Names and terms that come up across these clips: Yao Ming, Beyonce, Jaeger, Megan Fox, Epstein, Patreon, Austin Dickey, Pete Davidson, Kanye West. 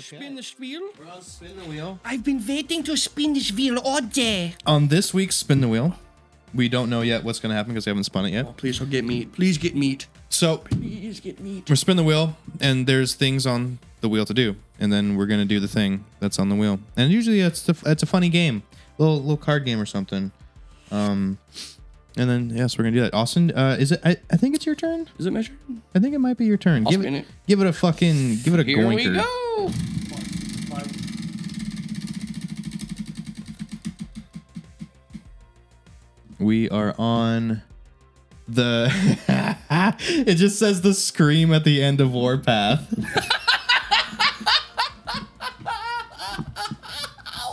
Spin the wheel. Bro, spin the wheel. I've been waiting to spin this wheel all day. On this week's spin the wheel, we don't know yet what's going to happen because we haven't spun it yet. Oh, please don't get meat. Please get meat. So please get meat. We're spinning the wheel, and there's things on the wheel to do, and then we're going to do the thing that's on the wheel. And usually it's a funny game, little card game or something. And then yes, we're gonna do that. Austin, is it? I think it's your turn. Is it my turn? I think it might be your turn. I'll spin it. Give it a fucking. Give it a goinker. Here we go. One. We are on the. It just says the scream at the end of Warpath.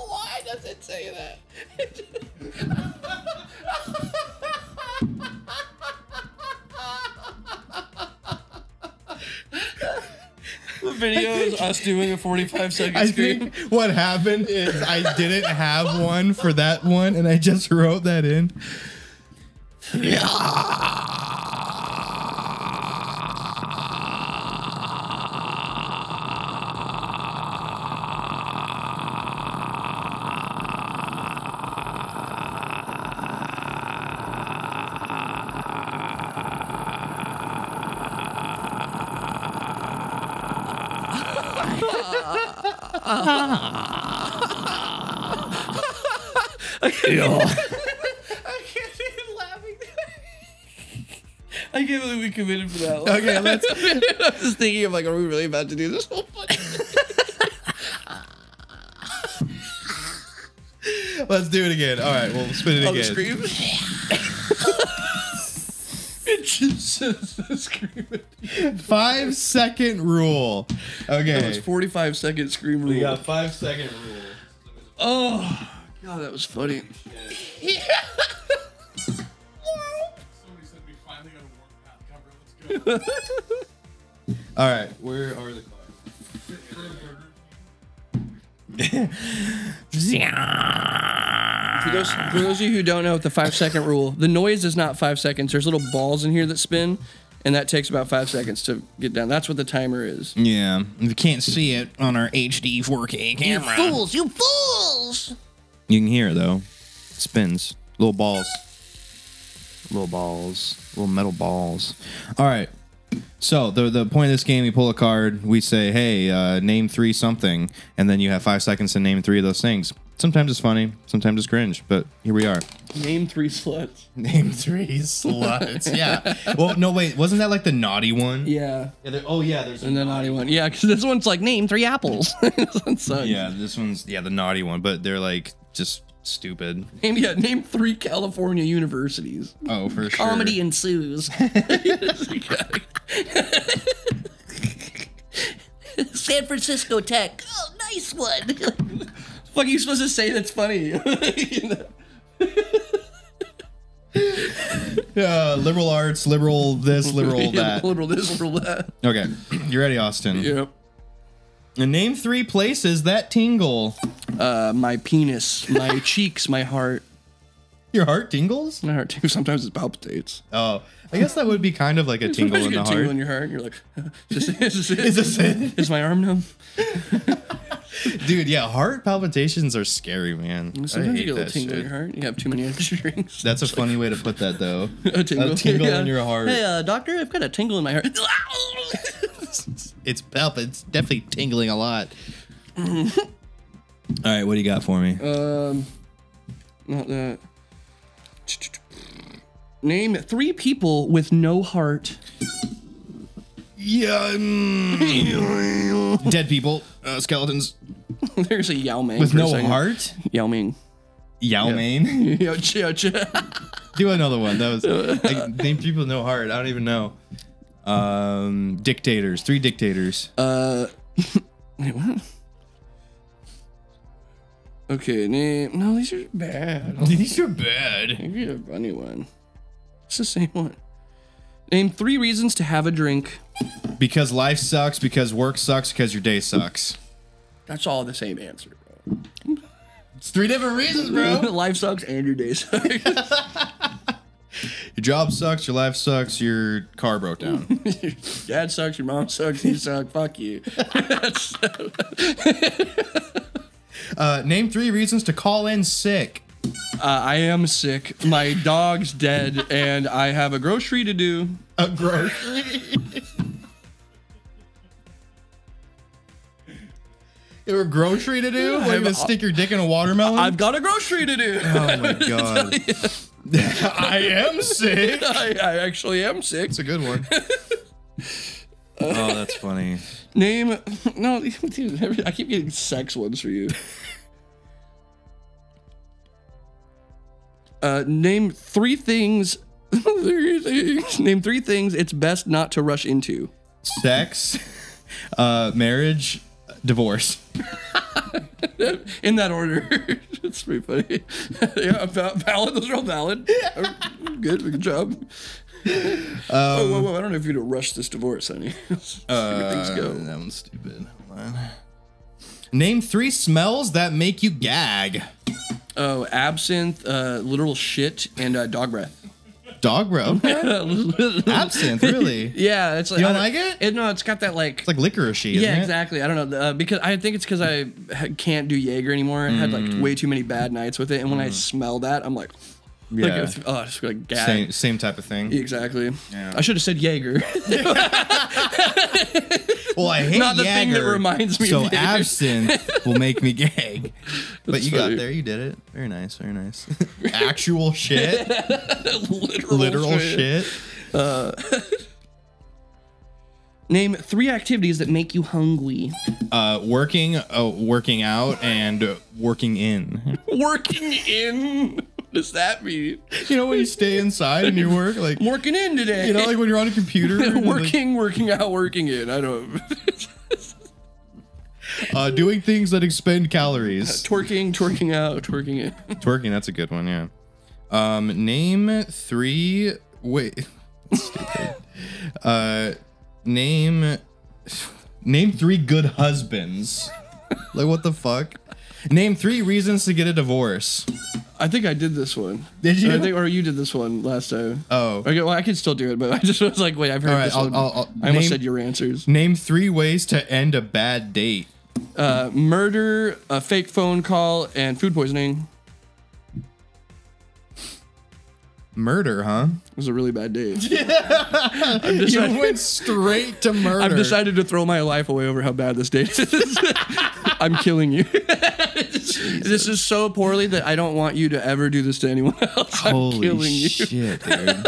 Why does it say that? Video is us doing a 45-second screen. I think what happened is I didn't have one for that one, and I just wrote that in. I can't even laughing. I can't believe we committed for that. Like, okay, let's. I was just thinking of like, are we really about to do this whole fucking thing? Let's do it again. All right, we'll spin it again. It just says the scream. 5 second rule. Okay. That was 45-second scream rule. We got 5 second rule. Oh. God, that was funny. Yeah. Somebody said we finally got a Warpath cover. Let's go. All right, where are the cards? For those of you who don't know the 5 second rule, the noise is not 5 seconds. There's little balls in here that spin, and that takes about 5 seconds to get down. That's what the timer is. Yeah, you can't see it on our HD 4K camera. You fools! You fools! You can hear it though. It spins. Little balls. Little balls. Little metal balls. All right. So the point of this game, you pull a card. We say, hey, name three something. And then you have 5 seconds to name three of those things. Sometimes it's funny. Sometimes it's cringe. But here we are. Name three sluts. Name three sluts. Yeah. Well, no, wait. Wasn't that like the naughty one? Yeah. Oh, yeah. There's and the naughty one. Yeah, because this one's like, name three apples. Yeah, this one's, yeah, the naughty one. But they're like... just stupid. Yeah, name three California universities. Oh, for sure. Comedy ensues. San Francisco Tech. Oh, nice one. What the fuck are you supposed to say that's funny? You know? Liberal arts, liberal this, liberal that. Yeah, liberal this, liberal that. Okay, you ready, Austin? Yep. And name three places that tingle. My penis, my cheeks, my heart. Your heart tingles? My heart tingles. Sometimes it palpitates. Oh, I guess that would be kind of like a tingle in the heart. Tingle in your heart. And you're like, is this it? Is my arm numb? Dude, yeah, heart palpitations are scary, man. Sometimes I hate you get a little tingle in your heart. You have too many extra drinks. That's a funny way to put that, though. A tingle in your heart. Hey, doctor, I've got a tingle in my heart. It's definitely tingling a lot. All right, what do you got for me? Not that. Name three people with no heart. Yeah. Dead people. Skeletons. There's a Yao Ming. With no heart? Yao Ming. Yao Ming? Do another one. That was like, name people with no heart. I don't even know. Dictators. Three dictators. Wait, what? Okay, name. No, these are bad. These are bad. Maybe a funny one. It's the same one. Name three reasons to have a drink. Because life sucks, because work sucks, because your day sucks. That's all the same answer, bro. It's three different reasons, bro. Life sucks and your day sucks. Your job sucks, your life sucks, your car broke down. Your dad sucks, your mom sucks, you suck, fuck you. Name 3 reasons to call in sick. I am sick. My dog's dead, and I have a grocery to do. A grocery? You have a grocery to do? What, you gonna stick your dick in a watermelon? I've got a grocery to do. Oh, my God. I am sick. I actually am sick. It's a good one. Oh, that's funny. Name... No, dude, I keep getting sex ones for you. Name 3 things. 3 things. Name 3 things it's best not to rush into. Sex, marriage, divorce. In that order. It's pretty funny. Yeah, valid. Those are all valid. Yeah. Good job. I don't know if you're to rush this divorce, honey. Things go. That one's stupid. Hold on. Name 3 smells that make you gag. Oh, absinthe, literal shit, and dog breath. Dog breath? Okay. Absinthe, really? Yeah. It's like, you don't like it? No, it's got that like... It's like licorice-y, isn't it? Yeah, exactly. I don't know. Because I think it's because I can't do Jaeger anymore. I had like way too many bad nights with it. And when I smell that, I'm like... Yeah. Like, was, oh, just like gag. Same type of thing. Exactly. Yeah. I should have said Jaeger. Well, I hate Not the Jaeger, thing that reminds me so of absinthe will make me gag. But That's you funny. Got there. You did it. Very nice. Very nice. Actual shit. Literal shit. Name 3 activities that make you hungry. Working out, and working in. Working in? Does that mean? You know, when you stay inside and you work, like working in today. You know, like when you're on a computer, working, like, working out, working in. I don't. Doing things that expend calories. Twerking, twerking out, twerking in. Twerking, that's a good one, yeah. Name 3. Wait. Name 3 good husbands. Like, what the fuck? Name 3 reasons to get a divorce. I think I did this one. Did you? Or you did this one last time. Oh. Okay, well, I can still do it, but I just was like, wait, I've heard this one. I almost said your answers. Name 3 ways to end a bad date. Murder, a fake phone call, and food poisoning. Murder, huh? It was a really bad date. Yeah. You went straight to murder. I've decided to throw my life away over how bad this date is. I'm killing you. This is so poorly that I don't want you to ever do this to anyone else. Holy shit, dude.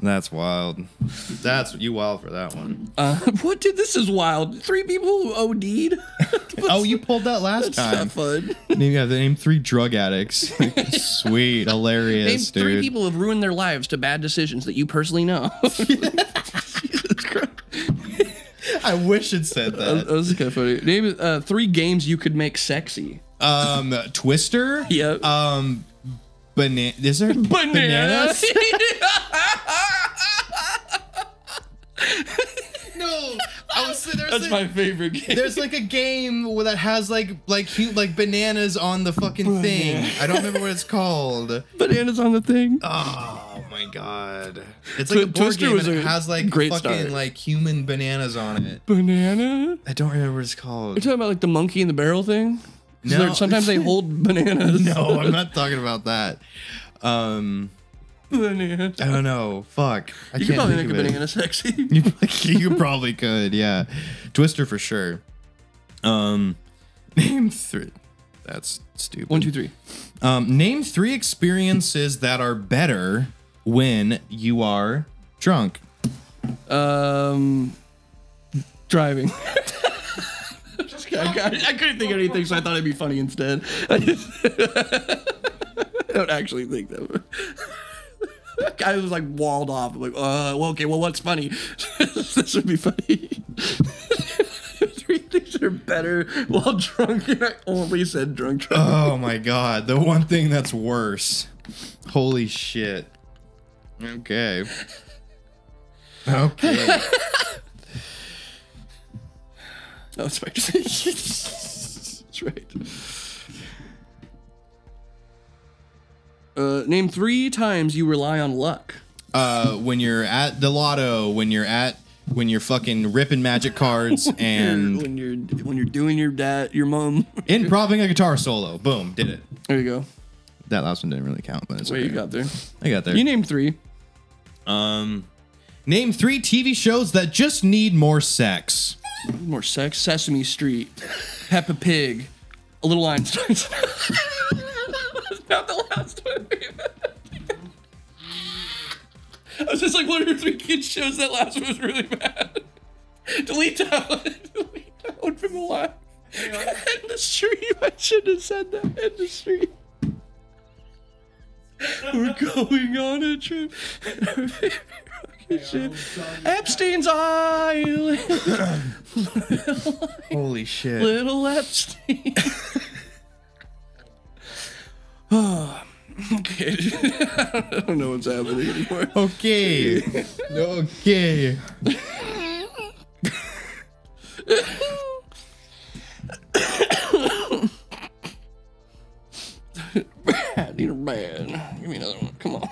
That's wild. That's you wild for that one. What, dude? This is wild. 3 people who OD'd. Oh, you pulled that last time. That's not fun. Name 3 drug addicts. Sweet, hilarious. Name 3 dude. People who've ruined their lives to bad decisions that you personally know. Jesus Christ. I wish it said that. That was kind of funny. Name 3 games you could make sexy. Twister. Yep. Is there bananas? No, I was sitting there. That's my favorite game. There's like a game that has like bananas on the fucking thing. I don't remember what it's called. Bananas on the thing. Oh my god! It's like a board game and it has like fucking like human bananas on it. Banana? I don't remember what it's called. You're talking about like the monkey in the barrel thing? No. Sometimes they hold bananas. No, I'm not talking about that. Banana. I don't know. Fuck. You could probably make a banana sexy. You probably could, yeah. Twister for sure. Name 3. That's stupid. 1, 2, 3. Name 3 experiences that are better when you are drunk. Driving. I couldn't think of anything, so I thought it'd be funny instead. I don't actually think that. I was like walled off. I'm like, well, okay, well, what's funny? This would be funny. 3 things are better while drunk, and I only said drunk. Oh my god, the one thing that's worse. Holy shit. Okay. Okay. No, it's right. That's right. Name three times you rely on luck. When you're at the lotto, when you're fucking ripping magic cards, and when you're doing your dad, your mom, improvising a guitar solo. Boom, did it. There you go. That last one didn't really count, but it's okay. You got there. I got there. You named three. Name three TV shows that just need more sex. More sex? Sesame Street, Peppa Pig, A Little Einstein. That's not the last one. I was just like, what are three kids shows? That last one was really bad. Delete that one. Delete that one from the line. End the stream. I shouldn't have said that. End the stream. We're going on a trip. Shit. Epstein's Island. Holy shit. Little Epstein. Oh, okay. I don't know what's happening anymore. Okay. Okay. I need a bad. Give me another one. Come on.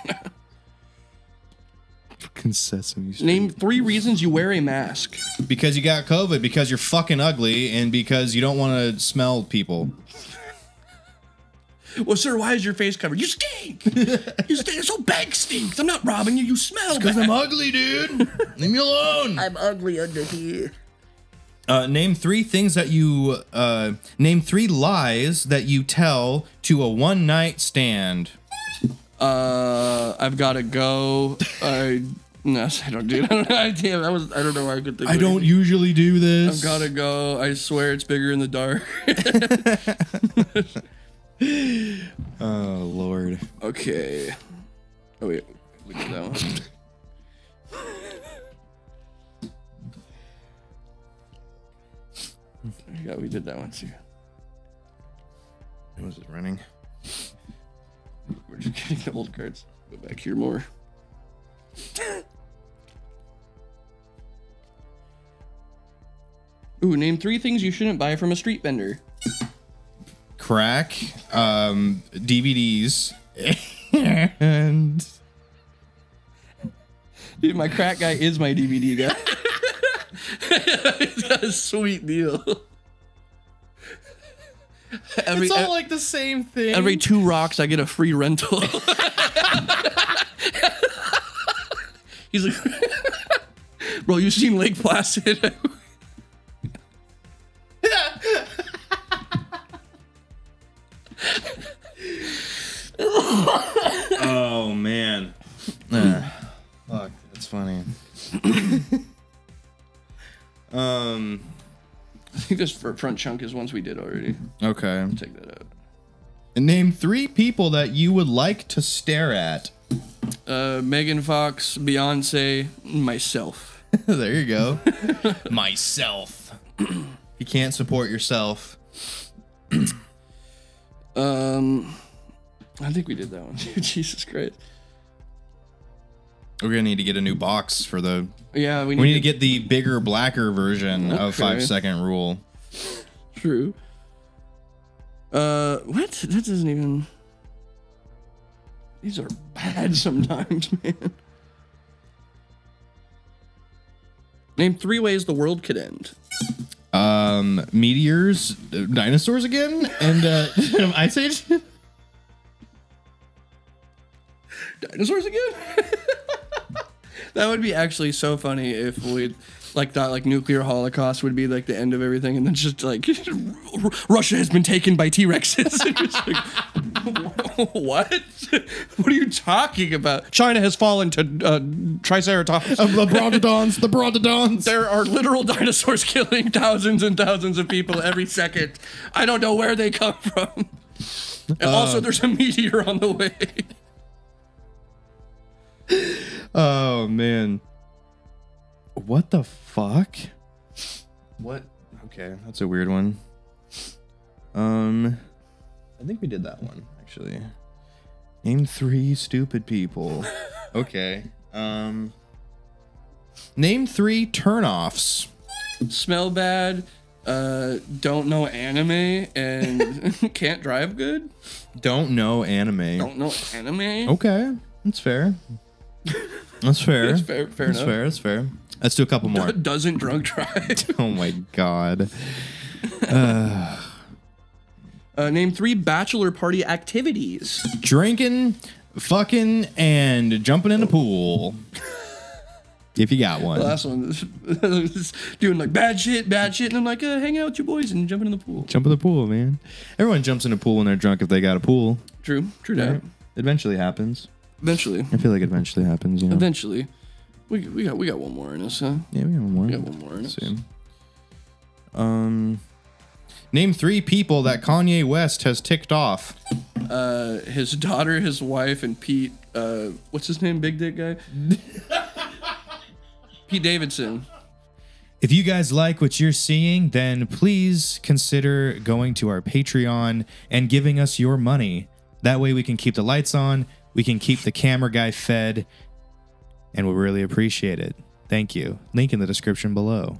Sesame Street. Name three reasons you wear a mask. Because you got COVID, because you're fucking ugly, and because you don't want to smell people. Well, sir, why is your face covered? You stink! You stink. This whole bank stinks. I'm not robbing you. You smell. Because I'm ugly, dude. Leave me alone. I'm ugly under here. Name three things that you... name three lies that you tell to a one-night stand. I've got to go. No, I don't do that. I don't know why I could think. I don't usually do this. I've got to go. I swear it's bigger in the dark. Oh, Lord. Okay. Oh, wait. We did that one. Yeah, we did that one too. Was it running? We're just getting the old cards. Go back here more. Ooh, name three things you shouldn't buy from a street vendor. Crack, DVDs, and... Dude, my crack guy is my DVD guy. He's got a sweet deal. It's all like the same thing. Every 2 rocks, I get a free rental. He's like, bro, you've seen Lake Placid. Oh, man. Fuck, that's funny. I think this front chunk is ones we did already. Okay. I'll take that out. And name three people that you would like to stare at. Megan Fox, Beyonce, myself. There you go. Myself. You can't support yourself. I think we did that one. Jesus Christ. We're gonna need to get a new box for the. Yeah, we need to get the bigger, blacker version of 5-second rule. True. What? That doesn't even. These are bad sometimes, man. Name three ways the world could end. Meteors, dinosaurs again, and Ice Age. Dinosaurs again. That would be actually so funny if we like that, like nuclear holocaust would be like the end of everything, and then just like Russia has been taken by T-Rexes. Like, what? What are you talking about? China has fallen to Triceratops. The Brontodons. The Brontodons. There are literal dinosaurs killing thousands and thousands of people every second. I don't know where they come from. And also, there's a meteor on the way. Oh man, what the fuck? What? Okay, that's a weird one. I think we did that one actually. Name three stupid people. Okay. Name three turnoffs. Smell bad, don't know anime and can't drive good. Don't know anime. Don't know anime. Okay, that's fair. That's fair. That's fair. Fair enough. That's fair. That's fair. Let's do a couple more. Doesn't drunk drive. Oh my god. Name three bachelor party activities. Drinking, fucking, and jumping in a pool. If you got one. The last one is doing like bad shit, and I'm like, hang out with your boys and jumping in the pool. Jump in the pool, man. Everyone jumps in a pool when they're drunk if they got a pool. True. True that. Right? Eventually happens. Eventually. I feel like it eventually happens. You know? Eventually. We got one more in us, huh? Yeah, we got one more. We got one more in us. Name three people that Kanye West has ticked off. His daughter, his wife, and Pete. What's his name? Big dick guy. Pete Davidson. If you guys like what you're seeing, then please consider going to our Patreon and giving us your money. That way we can keep the lights on, we can keep the camera guy fed, and we'll really appreciate it. Thank you. Link in the description below.